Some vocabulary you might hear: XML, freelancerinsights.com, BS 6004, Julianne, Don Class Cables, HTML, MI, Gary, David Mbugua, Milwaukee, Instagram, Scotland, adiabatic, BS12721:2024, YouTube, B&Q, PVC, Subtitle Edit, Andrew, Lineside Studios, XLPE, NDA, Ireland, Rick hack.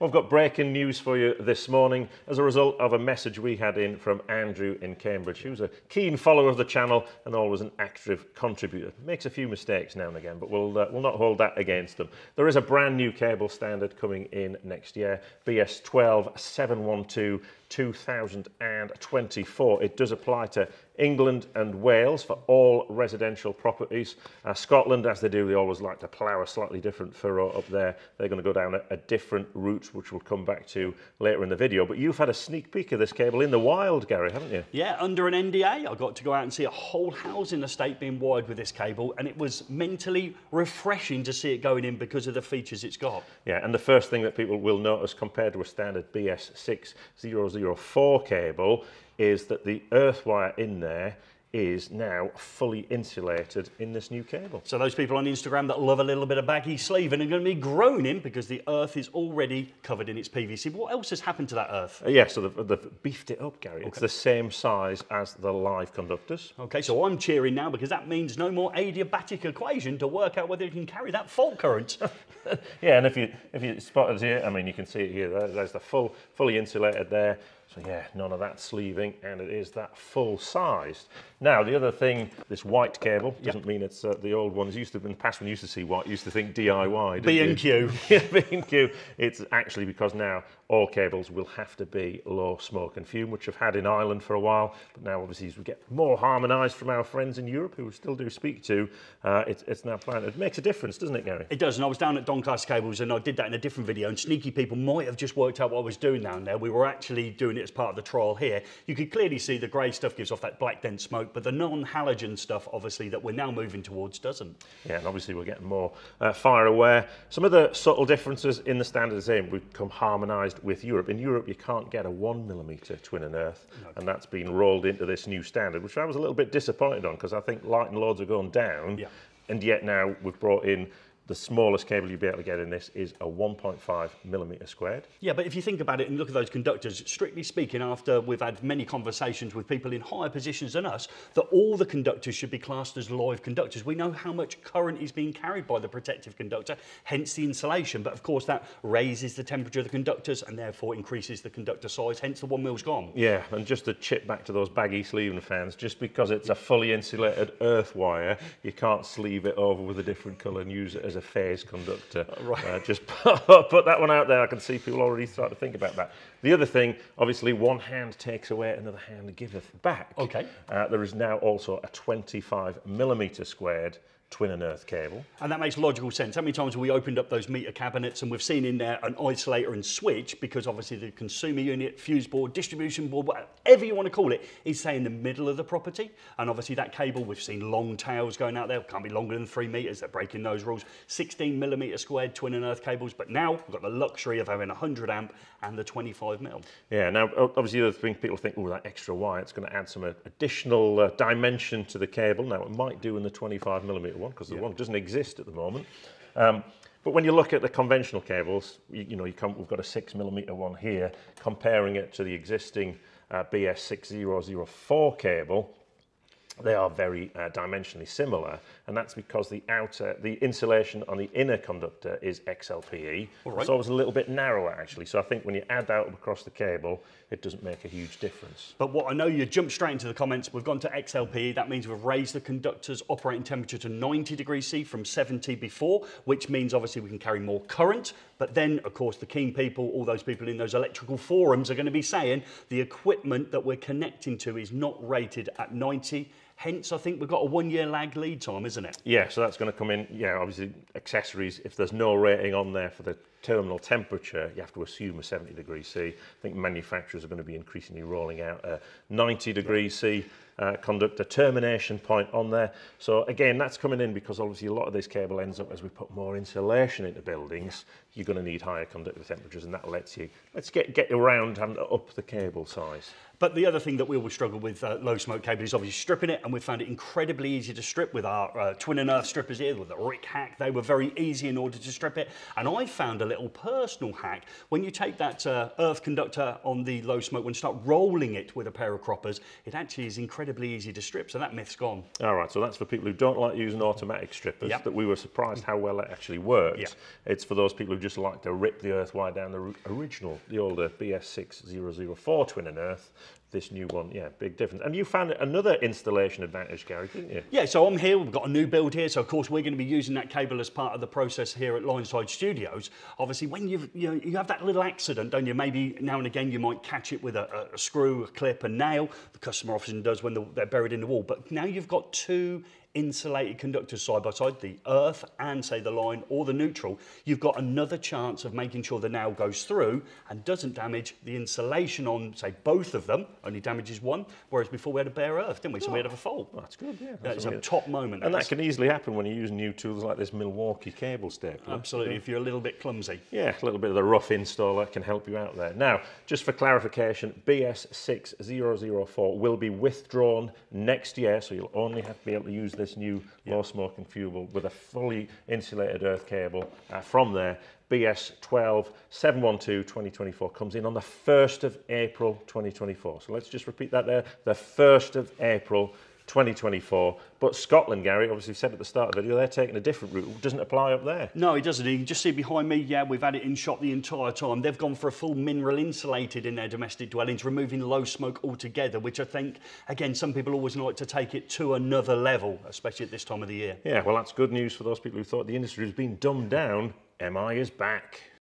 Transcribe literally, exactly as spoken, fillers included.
We've got breaking news for you this morning as a result of a message we had in from Andrew in Cambridge, who's a keen follower of the channel and always an active contributor. Makes a few mistakes now and again, but we'll, uh, we'll not hold that against them. There is a brand new cable standard coming in next year, B S one two seven one two twenty twenty-four. It does apply to England and Wales for all residential properties. Uh, Scotland, as they do, they always like to plough a slightly different furrow up there. They're going to go down a, a different route, which we'll come back to later in the video. But you've had a sneak peek of this cable in the wild, Gary, haven't you? Yeah, under an N D A, I got to go out and see a whole housing estate being wired with this cable, and it was mentally refreshing to see it going in because of the features it's got. Yeah, and the first thing that people will notice compared to a standard B S six oh oh four cable is that the earth wire in there is now fully insulated in this new cable. So those people on Instagram that love a little bit of baggy sleeving are going to be groaning because the earth is already covered in its P V C. But what else has happened to that earth? Uh, yeah, so they've, they've beefed it up, Gary. Okay. It's the same size as the live conductors. Okay, so I'm cheering now because that means no more adiabatic equation to work out whether you can carry that fault current. Yeah, and if you if you spotted here, I mean, you can see it here. There's the full fully insulated there. So yeah, none of that sleeving, and it is that full-sized. Now, the other thing, this white cable, doesn't yep. mean it's uh, the old ones. Used to, in the past, when you used to see white, you used to think D I Y. B and Q. Yeah, B and Q. It's actually because now all cables will have to be low smoke and fume, which I've had in Ireland for a while. But now, obviously, as we get more harmonised from our friends in Europe, who we still do speak to, uh, it's, it's now planned. It makes a difference, doesn't it, Gary? It does, and I was down at Don Class Cables, and I did that in a different video, and sneaky people might have just worked out what I was doing down there. We were actually doing as part of the trial here. You could clearly see the grey stuff gives off that black dense smoke, but the non-halogen stuff, obviously, that we're now moving towards doesn't. Yeah, and obviously we're getting more uh, fire aware. Some of the subtle differences in the standard same would come harmonised with Europe. In Europe, you can't get a one millimetre twin and earth, okay. and that's been rolled into this new standard, which I was a little bit disappointed on because I think light and loads are going down, yeah. and yet now we've brought in the smallest cable you'd be able to get in this is a one point five millimetre squared. Yeah, but if you think about it and look at those conductors, strictly speaking, after we've had many conversations with people in higher positions than us, that all the conductors should be classed as live conductors. We know how much current is being carried by the protective conductor, hence the insulation. But of course, that raises the temperature of the conductors and therefore increases the conductor size, hence the one mill's gone. Yeah, and just to chip back to those baggy sleeving fans, just because it's a fully insulated earth wire, you can't sleeve it over with a different colour and use it as a phase conductor. Right. Uh, just put that one out there. I can see people already start to think about that. The other thing, obviously, one hand takes away, another hand giveth back. Okay. Uh, there is now also a twenty-five millimetre squared twin and earth cable. And that makes logical sense. How many times have we opened up those meter cabinets and we've seen in there an isolator and switch because obviously the consumer unit, fuse board, distribution board, whatever you want to call it, is say in the middle of the property. And obviously that cable, we've seen long tails going out there, can't be longer than three meters, they're breaking those rules. sixteen millimetre squared twin and earth cables, but now we've got the luxury of having one hundred amp and the twenty-five mil. Yeah, now obviously the other thing people think, oh, that extra wire, it's going to add some additional uh, dimension to the cable. Now it might do in the twenty-five millimetre one because the yeah. one doesn't exist at the moment. Um, but when you look at the conventional cables, you, you know, you come, we've got a six millimetre one here, comparing it to the existing uh, B S six oh oh four cable, they are very uh, dimensionally similar, and that's because the outer, the insulation on the inner conductor is X L P E. Right. It's always a little bit narrower, actually, so I think when you add that up across the cable, it doesn't make a huge difference. But what I know, you jumped straight into the comments, we've gone to X L P E, that means we've raised the conductor's operating temperature to ninety degrees C from seventy before, which means obviously we can carry more current, but then, of course, the keen people, all those people in those electrical forums are going to be saying the equipment that we're connecting to is not rated at ninety. Hence, I think we've got a one-year lag lead time, isn't it? Yeah, so that's going to come in, yeah, obviously accessories, if there's no rating on there for the terminal temperature, you have to assume a seventy degrees C. I think manufacturers are going to be increasingly rolling out a ninety degrees C uh, conductor termination point on there. So again, that's coming in because obviously a lot of this cable ends up as we put more insulation into buildings, you're going to need higher conductor temperatures, and that lets you, let's get, get around and up the cable size. But the other thing that we always struggle with uh, low smoke cable is obviously stripping it, and we found it incredibly easy to strip with our uh, twin and earth strippers here, with the Rick hack. They were very easy in order to strip it, and I found a little personal hack. When you take that uh, earth conductor on the low smoke and start rolling it with a pair of croppers, it actually is incredibly easy to strip, so that myth's gone. All right, so that's for people who don't like using automatic strippers, yep. that we were surprised how well it actually works. Yep. It's for those people who just like to rip the earth wire down the original, the older B S six zero zero four twin and earth. This new one, yeah, big difference. And you found another installation advantage, Gary, didn't you? Yeah, so I'm here, we've got a new build here, so of course we're going to be using that cable as part of the process here at Lineside Studios. Obviously, when you've, you know, you have that little accident, don't you? Maybe now and again you might catch it with a, a screw, a clip, a nail. The customer often does when they're buried in the wall. But now you've got two insulated conductors side by side, the earth and say the line or the neutral, you've got another chance of making sure the nail goes through and doesn't damage the insulation on say both of them, only damages one, whereas before we had a bare earth, didn't we? So oh, we had a fault. That's good, yeah. That's it's a top moment. And that, that can easily happen when you use new tools like this Milwaukee cable stapler. Absolutely, yeah. If you're a little bit clumsy. Yeah, a little bit of the rough install that can help you out there. Now, just for clarification, B S six zero zero four will be withdrawn next year, so you'll only have to be able to use this new yep. low smoking fuel with a fully insulated earth cable uh, from there. B S one two seven one two twenty twenty-four comes in on the first of April twenty twenty-four. So let's just repeat that there, the first of April twenty twenty-four. But Scotland, Gary, obviously said at the start of the video, they're taking a different route. It doesn't apply up there. No, it doesn't. You can just see behind me, yeah, we've had it in shot the entire time. They've gone for a full mineral insulated in their domestic dwellings, removing low smoke altogether, which I think, again, some people always like to take it to another level, especially at this time of the year. Yeah, well, that's good news for those people who thought the industry has been dumbed down. M I is back.